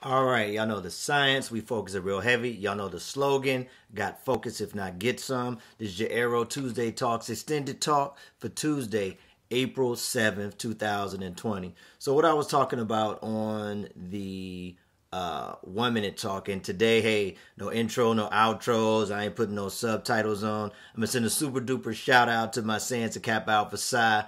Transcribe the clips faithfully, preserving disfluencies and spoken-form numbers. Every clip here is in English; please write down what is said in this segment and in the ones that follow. All right, y'all know the science. We focus it real heavy. Y'all know the slogan, got focus if not get some. This is your Aero Tuesday Talks extended talk for Tuesday, April seventh, two thousand twenty. So what I was talking about on the uh, one-minute talk, and today, hey, no intro, no outros. I ain't putting no subtitles on. I'm going to send a super-duper shout-out to my Sansa Kappa Alpha Psi,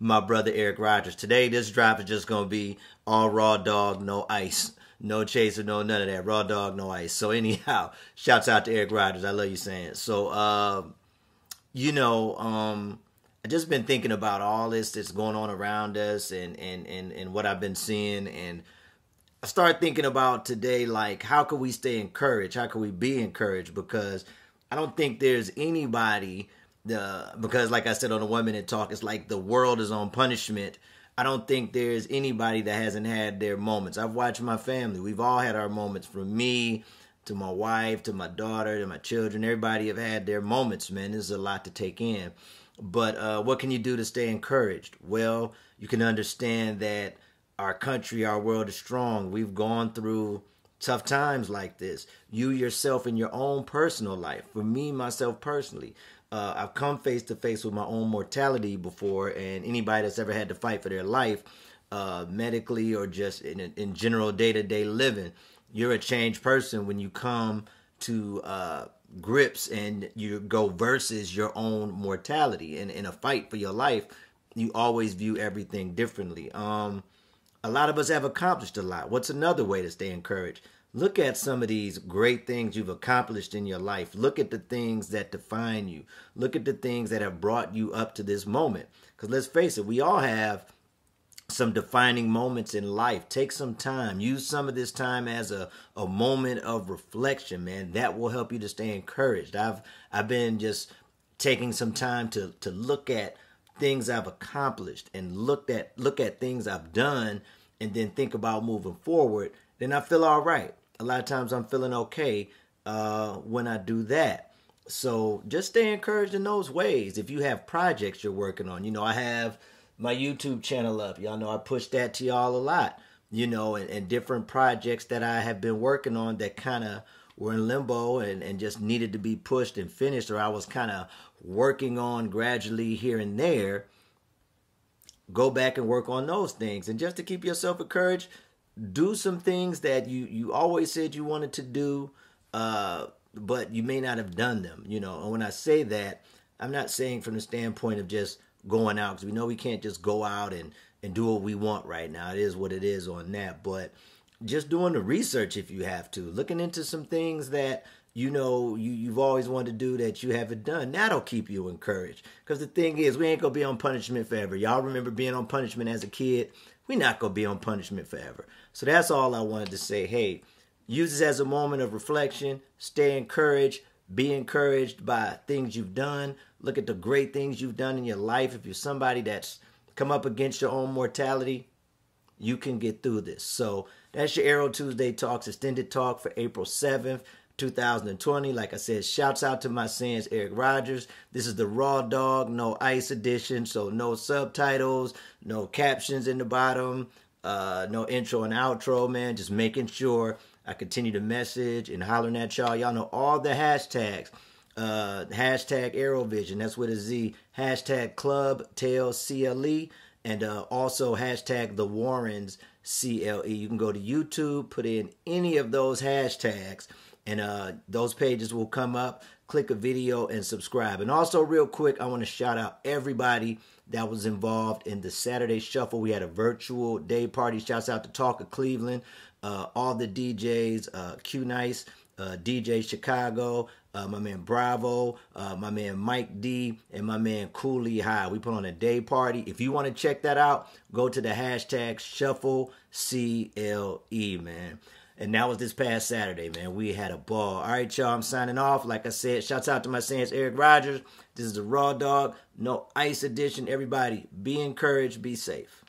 my brother Eric Rogers. Today, this drop is just going to be all raw dog, no ice. No chaser, no none of that. Raw dog, no ice. So anyhow, shouts out to Eric Rogers. I love you, saying. So, uh, you know, um, I just been thinking about all this that's going on around us and, and, and, and what I've been seeing. And I started thinking about today, like, how can we stay encouraged? How can we be encouraged? Because I don't think there's anybody, the because like I said on the one-minute talk, it's like the world is on punishment. I don't think there's anybody that hasn't had their moments. I've watched my family. We've all had our moments, from me to my wife to my daughter to my children. Everybody have had their moments, man. This is a lot to take in. But uh, what can you do to stay encouraged? Well, you can understand that our country, our world is strong. We've gone through tough times like this. You yourself in your own personal life. For me, myself personally. Uh, I've come face to face with my own mortality before, and anybody that's ever had to fight for their life, uh, medically or just in, in general day-to-day living, you're a changed person when you come to uh, grips and you go versus your own mortality. And in a fight for your life, you always view everything differently. Um, a lot of us have accomplished a lot. What's another way to stay encouraged? Look at some of these great things you've accomplished in your life. Look at the things that define you. Look at the things that have brought you up to this moment. Because let's face it, we all have some defining moments in life. Take some time. Use some of this time as a, a moment of reflection, man. That will help you to stay encouraged. I've I've been just taking some time to, to look at things I've accomplished and looked at look at things I've done and then think about moving forward. Then I feel all right. A lot of times I'm feeling okay uh, when I do that. So just stay encouraged in those ways. If you have projects you're working on, you know, I have my YouTube channel up. Y'all know I push that to y'all a lot, you know, and, and different projects that I have been working on that kind of were in limbo and, and just needed to be pushed and finished, or I was kind of working on gradually here and there. Go back and work on those things. And just to keep yourself encouraged, do some things that you, you always said you wanted to do, uh, but you may not have done them, you know. And when I say that, I'm not saying from the standpoint of just going out, because we know we can't just go out and, and do what we want right now. It is what it is on that. But just doing the research if you have to, looking into some things that, you know, you, you've always wanted to do that you haven't done. That'll keep you encouraged. Because the thing is, we ain't going to be on punishment forever. Y'all remember being on punishment as a kid? We're not going to be on punishment forever. So that's all I wanted to say. Hey, use this as a moment of reflection. Stay encouraged. Be encouraged by things you've done. Look at the great things you've done in your life. If you're somebody that's come up against your own mortality, you can get through this. So that's your Aero Tuesday Talks extended talk for April seventh, two thousand twenty. Like I said, shouts out to my sins, Eric Rogers. This is the raw dog, no ice edition, so no subtitles, no captions in the bottom, uh, no intro and outro, man. Just making sure I continue to message and hollering at y'all. Y'all know all the hashtags. Uh, hashtag Arrovizion, that's with a Z. Hashtag Club Tale C L E. And uh, also hashtag The Warrens C L E. You can go to YouTube, put in any of those hashtags, and uh, those pages will come up. Click a video and subscribe. And also, real quick, I want to shout out everybody that was involved in the Saturday Shuffle. We had a virtual day party. Shouts out to Talk of Cleveland, uh, all the D Js, uh, Q Nice, uh, D J Chicago, uh, my man Bravo, uh, my man Mike D, and my man Cooley High. We put on a day party. If you want to check that out, go to the hashtag Shuffle C L E, man. And that was this past Saturday, man. We had a ball. All right, y'all, I'm signing off. Like I said, shouts out to my Sans Eric Rogers. This is the Raw Dog, No Ice Edition. Everybody, be encouraged, be safe.